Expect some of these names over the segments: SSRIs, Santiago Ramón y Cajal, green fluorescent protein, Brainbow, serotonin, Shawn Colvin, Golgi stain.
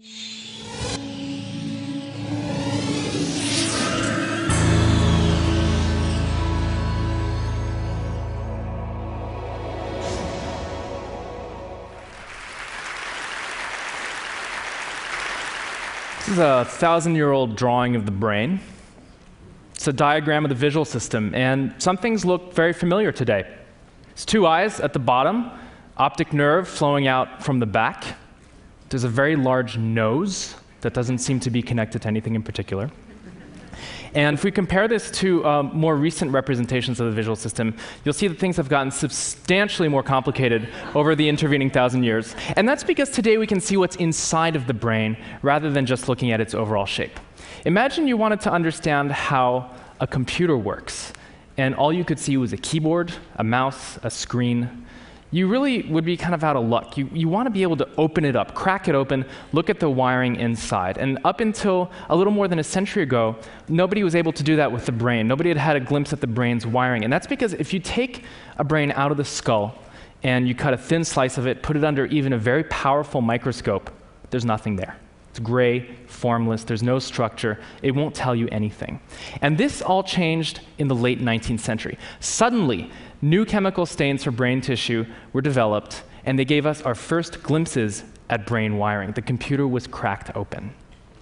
This is a 1,000-year-old drawing of the brain. It's a diagram of the visual system, and some things look very familiar today. It's two eyes at the bottom, optic nerve flowing out from the back. There's a very large nose that doesn't seem to be connected to anything in particular. And if we compare this to more recent representations of the visual system, you'll see that things have gotten substantially more complicated over the intervening 1,000 years. And that's because today we can see what's inside of the brain rather than just looking at its overall shape. Imagine you wanted to understand how a computer works, and all you could see was a keyboard, a mouse, a screen. You really would be kind of out of luck. You want to be able to open it up, crack it open, look at the wiring inside. And up until a little more than a century ago, nobody was able to do that with the brain. Nobody had had a glimpse at the brain's wiring. And that's because if you take a brain out of the skull and you cut a thin slice of it, put it under even a very powerful microscope, there's nothing there. It's gray, formless, there's no structure, it won't tell you anything. And this all changed in the late 19th century. Suddenly, new chemical stains for brain tissue were developed, and they gave us our first glimpses at brain wiring. The computer was cracked open.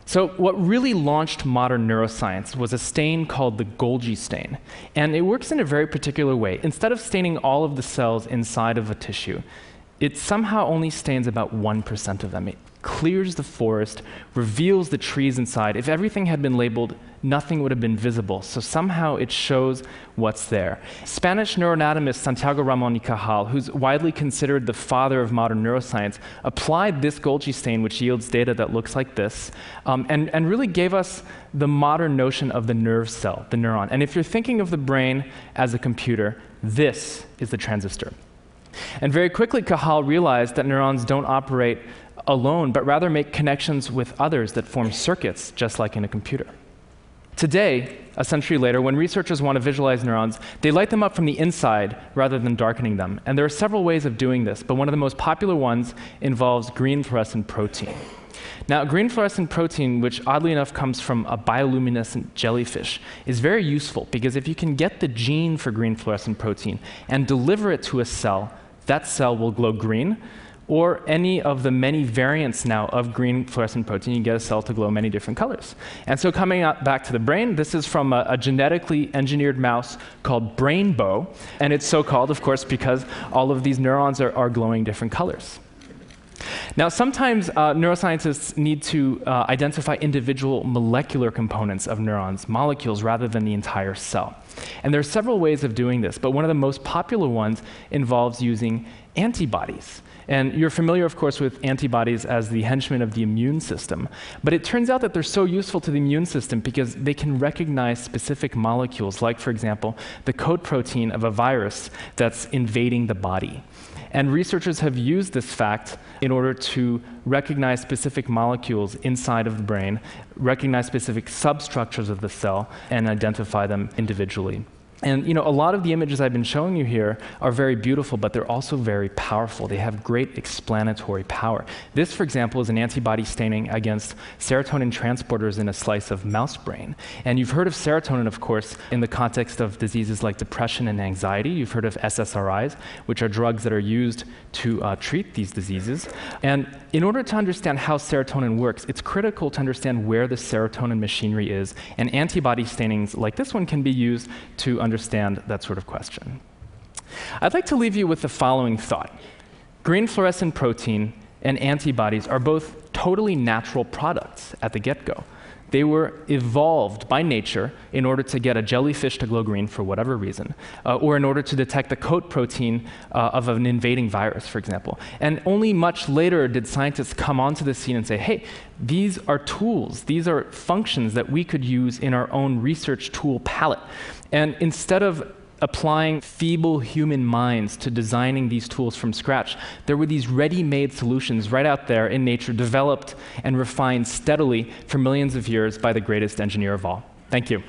So what really launched modern neuroscience was a stain called the Golgi stain. And it works in a very particular way. Instead of staining all of the cells inside of a tissue, it somehow only stains about 1% of them. It clears the forest, reveals the trees inside. If everything had been labeled, nothing would have been visible. So somehow it shows what's there. Spanish neuroanatomist Santiago Ramón y Cajal, who's widely considered the father of modern neuroscience, applied this Golgi stain, which yields data that looks like this, and really gave us the modern notion of the nerve cell, the neuron. And if you're thinking of the brain as a computer, this is the transistor. And very quickly, Cajal realized that neurons don't operate alone, but rather make connections with others that form circuits, just like in a computer. Today, a century later, when researchers want to visualize neurons, they light them up from the inside rather than darkening them. And there are several ways of doing this, but one of the most popular ones involves green fluorescent protein. Now, green fluorescent protein, which oddly enough comes from a bioluminescent jellyfish, is very useful because if you can get the gene for green fluorescent protein and deliver it to a cell, that cell will glow green, or any of the many variants now of green fluorescent protein, you get a cell to glow many different colors. And so coming back to the brain, this is from a genetically engineered mouse called Brainbow, and it's so called, of course, because all of these neurons are glowing different colors. Now, sometimes neuroscientists need to identify individual molecular components of neurons, molecules, rather than the entire cell. And there are several ways of doing this, but one of the most popular ones involves using antibodies. And you're familiar, of course, with antibodies as the henchmen of the immune system. But it turns out that they're so useful to the immune system because they can recognize specific molecules, like, for example, the code protein of a virus that's invading the body. And researchers have used this fact in order to recognize specific molecules inside of the brain, recognize specific substructures of the cell, and identify them individually. And you know, a lot of the images I've been showing you here are very beautiful, but they're also very powerful. They have great explanatory power. This, for example, is an antibody staining against serotonin transporters in a slice of mouse brain. And you've heard of serotonin, of course, in the context of diseases like depression and anxiety. You've heard of SSRIs, which are drugs that are used to treat these diseases. And in order to understand how serotonin works, it's critical to understand where the serotonin machinery is. And antibody stainings like this one can be used to understand that sort of question. I'd like to leave you with the following thought. Green fluorescent protein and antibodies are both totally natural products at the get-go. They were evolved by nature in order to get a jellyfish to glow green for whatever reason, or in order to detect the coat protein of an invading virus, for example. And only much later did scientists come onto the scene and say, hey, these are tools, these are functions that we could use in our own research tool palette. And instead of applying feeble human minds to designing these tools from scratch, there were these ready-made solutions right out there in nature, developed and refined steadily for millions of years by the greatest engineer of all. Thank you.